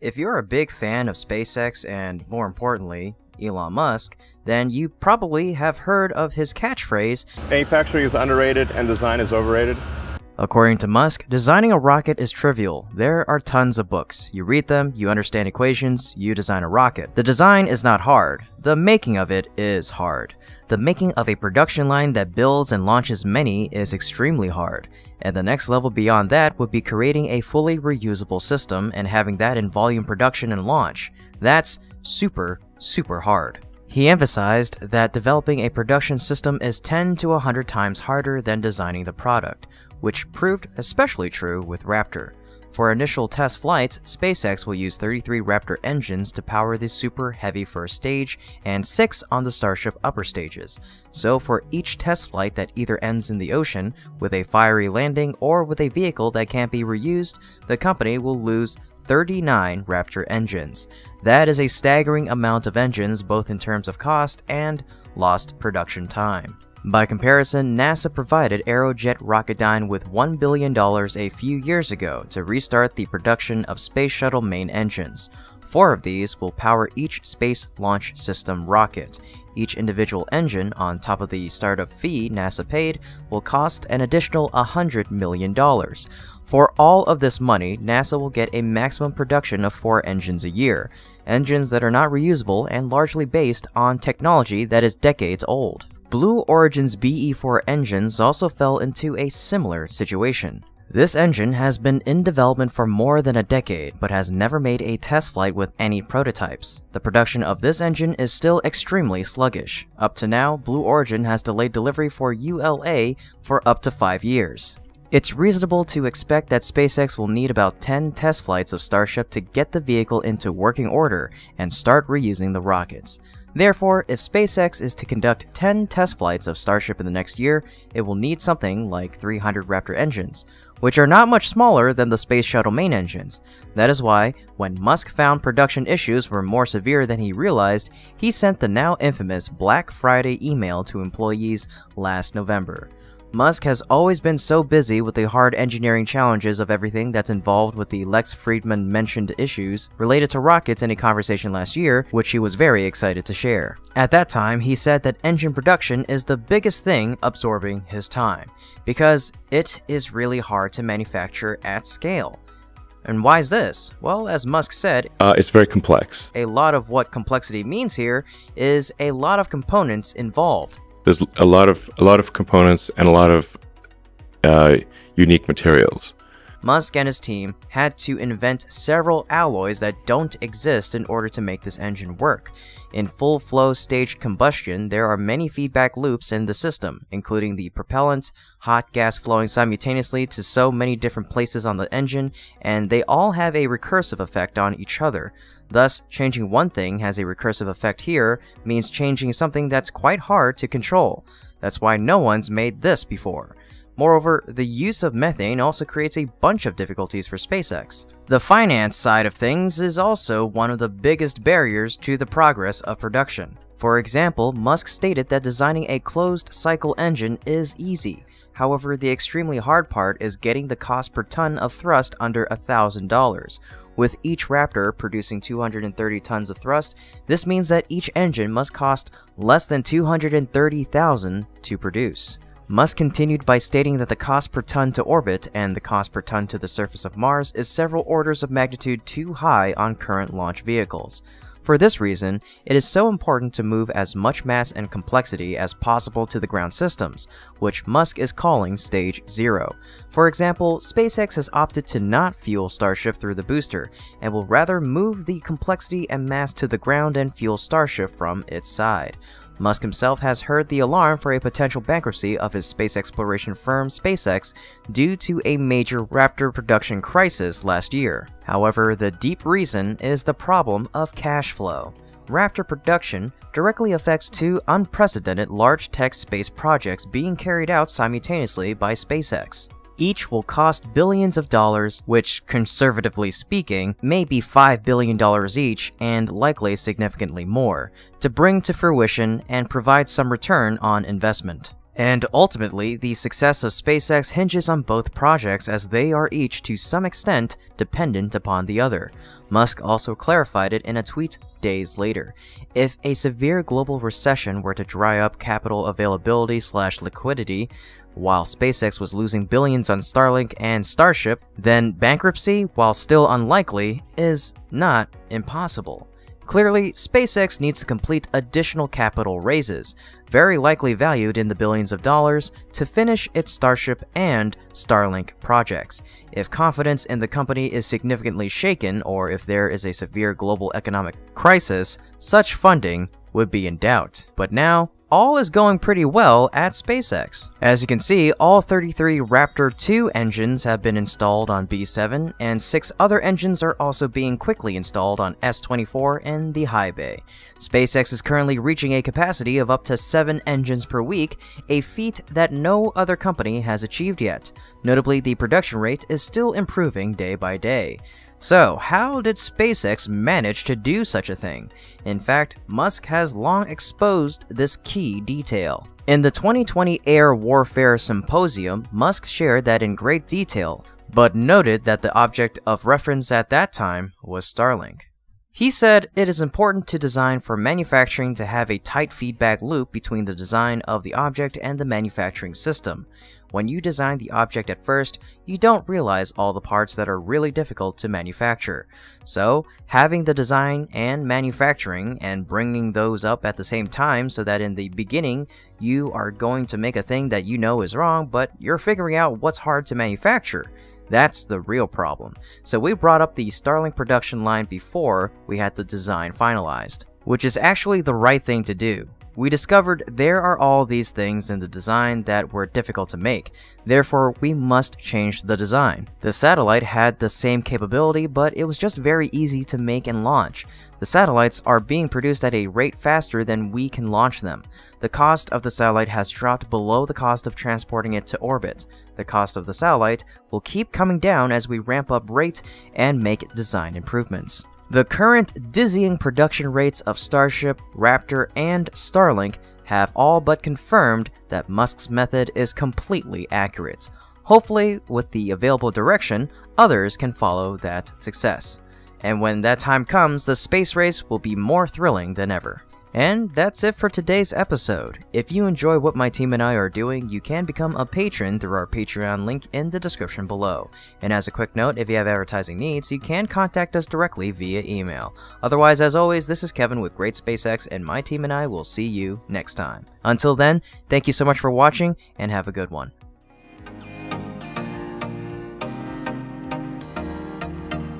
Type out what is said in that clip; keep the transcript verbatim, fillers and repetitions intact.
If you're a big fan of SpaceX and, more importantly, Elon Musk, then you probably have heard of his catchphrase, "Manufacturing is underrated and design is overrated." According to Musk, designing a rocket is trivial. There are tons of books. You read them, you understand equations, you design a rocket. The design is not hard. The making of it is hard. The making of a production line that builds and launches many is extremely hard. And the next level beyond that would be creating a fully reusable system and having that in volume production and launch. That's super, super hard. He emphasized that developing a production system is ten to one hundred times harder than designing the product, which proved especially true with Raptor. For initial test flights, SpaceX will use thirty-three Raptor engines to power the Super Heavy first stage and six on the Starship upper stages. So for each test flight that either ends in the ocean, with a fiery landing, or with a vehicle that can't be reused, the company will lose thirty-nine Raptor engines. That is a staggering amount of engines, both in terms of cost and lost production time. By comparison, NASA provided Aerojet Rocketdyne with one billion dollars a few years ago to restart the production of Space Shuttle main engines. Four of these will power each Space Launch System rocket. Each individual engine, on top of the startup fee NASA paid, will cost an additional one hundred million dollars. For all of this money, NASA will get a maximum production of four engines a year, engines that are not reusable and largely based on technology that is decades old. Blue Origin's B E four engines also fell into a similar situation. This engine has been in development for more than a decade, but has never made a test flight with any prototypes. The production of this engine is still extremely sluggish. Up to now, Blue Origin has delayed delivery for U L A for up to five years. It's reasonable to expect that SpaceX will need about ten test flights of Starship to get the vehicle into working order and start reusing the rockets. Therefore, if SpaceX is to conduct ten test flights of Starship in the next year, it will need something like three hundred Raptor engines, which are not much smaller than the Space Shuttle main engines. That is why, when Musk found production issues were more severe than he realized, he sent the now infamous Black Friday email to employees last November. Musk has always been so busy with the hard engineering challenges of everything that's involved with the Lex Fridman mentioned issues related to rockets in a conversation last year, which he was very excited to share. At that time, he said that engine production is the biggest thing absorbing his time, because it is really hard to manufacture at scale. And why is this? Well, as Musk said, uh, it's very complex. A lot of what complexity means here is a lot of components involved. There's a lot of a lot of components and a lot of uh, unique materials. Musk and his team had to invent several alloys that don't exist in order to make this engine work. In full-flow staged combustion, there are many feedback loops in the system, including the propellant, hot gas flowing simultaneously to so many different places on the engine, and they all have a recursive effect on each other. Thus, changing one thing has a recursive effect here means changing something that's quite hard to control. That's why no one's made this before. Moreover, the use of methane also creates a bunch of difficulties for SpaceX. The finance side of things is also one of the biggest barriers to the progress of production. For example, Musk stated that designing a closed-cycle engine is easy. However, the extremely hard part is getting the cost per ton of thrust under one thousand dollars. With each Raptor producing two hundred thirty tons of thrust, this means that each engine must cost less than two hundred thirty thousand dollars to produce. Musk continued by stating that the cost per ton to orbit and the cost per ton to the surface of Mars is several orders of magnitude too high on current launch vehicles. For this reason, it is so important to move as much mass and complexity as possible to the ground systems, which Musk is calling Stage Zero. For example, SpaceX has opted to not fuel Starship through the booster, and will rather move the complexity and mass to the ground and fuel Starship from its side. Musk himself has heard the alarm for a potential bankruptcy of his space exploration firm SpaceX due to a major Raptor production crisis last year. However, the deep reason is the problem of cash flow. Raptor production directly affects two unprecedented large tech space projects being carried out simultaneously by SpaceX. Each will cost billions of dollars, which, conservatively speaking, may be five billion dollars each and likely significantly more, to bring to fruition and provide some return on investment. And ultimately, the success of SpaceX hinges on both projects, as they are each, to some extent, dependent upon the other. Musk also clarified it in a tweet days later. If a severe global recession were to dry up capital availability slash liquidity, while SpaceX was losing billions on Starlink and Starship, then bankruptcy, while still unlikely, is not impossible. Clearly, SpaceX needs to complete additional capital raises, very likely valued in the billions of dollars, to finish its Starship and Starlink projects. If confidence in the company is significantly shaken, or if there is a severe global economic crisis, such funding would be in doubt. But now, all is going pretty well at SpaceX. As you can see, all thirty-three Raptor two engines have been installed on B seven, and six other engines are also being quickly installed on S twenty-four and the high bay. SpaceX is currently reaching a capacity of up to seven engines per week, a feat that no other company has achieved yet. Notably, the production rate is still improving day by day. So, how did SpaceX manage to do such a thing? In fact, Musk has long exposed this key detail. In the twenty twenty Air Warfare Symposium, Musk shared that in great detail, but noted that the object of reference at that time was Starlink. He said, "It is important to design for manufacturing to have a tight feedback loop between the design of the object and the manufacturing system. When you design the object at first, you don't realize all the parts that are really difficult to manufacture. So, having the design and manufacturing and bringing those up at the same time, so that in the beginning, you are going to make a thing that you know is wrong, but you're figuring out what's hard to manufacture. That's the real problem. So we brought up the Starlink production line before we had the design finalized, which is actually the right thing to do. We discovered there are all these things in the design that were difficult to make, therefore we must change the design. The satellite had the same capability, but it was just very easy to make and launch. The satellites are being produced at a rate faster than we can launch them. The cost of the satellite has dropped below the cost of transporting it to orbit. The cost of the satellite will keep coming down as we ramp up rate and make design improvements." The current dizzying production rates of Starship, Raptor, and Starlink have all but confirmed that Musk's method is completely accurate. Hopefully, with the available direction, others can follow that success. And when that time comes, the space race will be more thrilling than ever. And that's it for today's episode. If you enjoy what my team and I are doing, you can become a patron through our Patreon link in the description below. And as a quick note, if you have advertising needs, you can contact us directly via email. Otherwise, as always, this is Kevin with Great SpaceX, and my team and I will see you next time. Until then, thank you so much for watching, and have a good one.